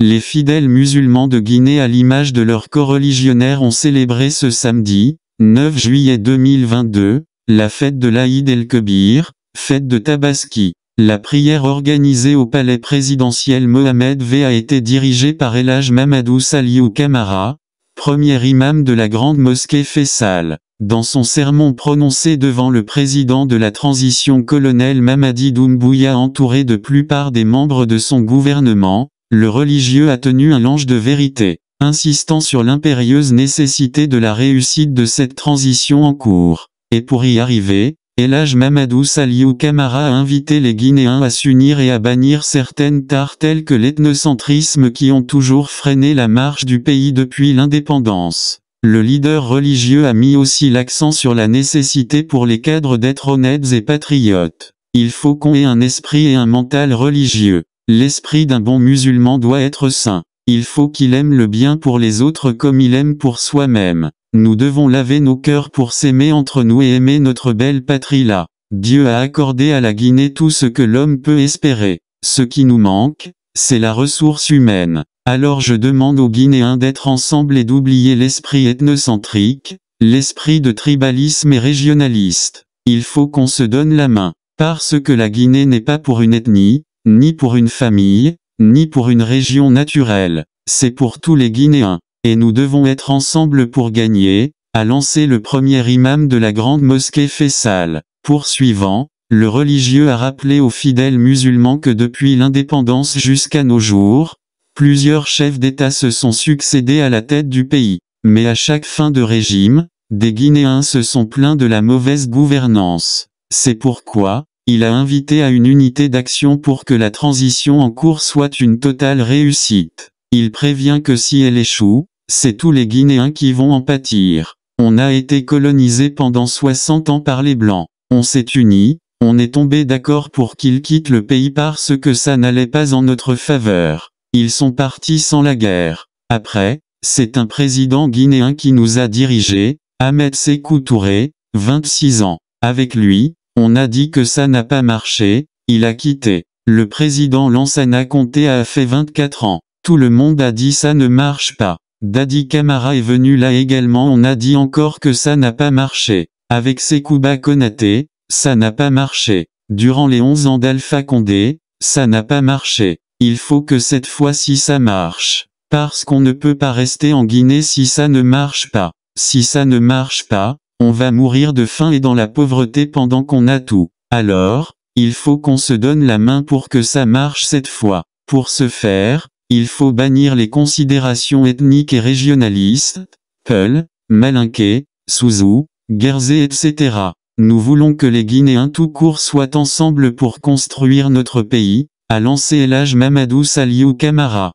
Les fidèles musulmans de Guinée à l'image de leurs coreligionnaires ont célébré ce samedi, 9 juillet 2022, la fête de l'Aïd el-Kebir, fête de Tabaski. La prière organisée au palais présidentiel Mohamed V a été dirigée par El Hadj Mamadou Saliou Camara, premier imam de la grande mosquée Fessale. Dans son sermon prononcé devant le président de la transition colonel Mamadi Doumbouya entouré de plupart des membres de son gouvernement, le religieux a tenu un lange de vérité, insistant sur l'impérieuse nécessité de la réussite de cette transition en cours. Et pour y arriver, El Hadj Mamadou Saliou Camara a invité les Guinéens à s'unir et à bannir certaines tares telles que l'ethnocentrisme qui ont toujours freiné la marche du pays depuis l'indépendance. Le leader religieux a mis aussi l'accent sur la nécessité pour les cadres d'être honnêtes et patriotes. Il faut qu'on ait un esprit et un mental religieux. L'esprit d'un bon musulman doit être saint. Il faut qu'il aime le bien pour les autres comme il aime pour soi-même. Nous devons laver nos cœurs pour s'aimer entre nous et aimer notre belle patrie-là. Dieu a accordé à la Guinée tout ce que l'homme peut espérer. Ce qui nous manque, c'est la ressource humaine. Alors je demande aux Guinéens d'être ensemble et d'oublier l'esprit ethnocentrique, l'esprit de tribalisme et régionaliste. Il faut qu'on se donne la main. Parce que la Guinée n'est pas pour une ethnie, ni pour une famille, ni pour une région naturelle. C'est pour tous les Guinéens. Et nous devons être ensemble pour gagner, a lancé le premier imam de la grande mosquée Fayçal. Poursuivant, le religieux a rappelé aux fidèles musulmans que depuis l'indépendance jusqu'à nos jours, plusieurs chefs d'État se sont succédés à la tête du pays. Mais à chaque fin de régime, des Guinéens se sont plaints de la mauvaise gouvernance. C'est pourquoi, il a invité à une unité d'action pour que la transition en cours soit une totale réussite. Il prévient que si elle échoue, c'est tous les Guinéens qui vont en pâtir. On a été colonisés pendant 60 ans par les Blancs. On s'est unis, on est tombé d'accord pour qu'ils quittent le pays parce que ça n'allait pas en notre faveur. Ils sont partis sans la guerre. Après, c'est un président guinéen qui nous a dirigés, Ahmed Sékou Touré, 26 ans. Avec lui, on a dit que ça n'a pas marché, il a quitté. Le président Lansana Conté a fait 24 ans. Tout le monde a dit ça ne marche pas. Dadi Camara est venu là également, on a dit encore que ça n'a pas marché. Avec Sekouba Konaté, ça n'a pas marché. Durant les 11 ans d'Alpha Condé, ça n'a pas marché. Il faut que cette fois-ci ça marche. Parce qu'on ne peut pas rester en Guinée si ça ne marche pas. Si ça ne marche pas, on va mourir de faim et dans la pauvreté pendant qu'on a tout. Alors, il faut qu'on se donne la main pour que ça marche cette fois. Pour ce faire, il faut bannir les considérations ethniques et régionalistes, Peul, Malinké, Souzou, Guerzé etc. Nous voulons que les Guinéens tout court soient ensemble pour construire notre pays, a lancé El Hadj Mamadou Saliou Camara.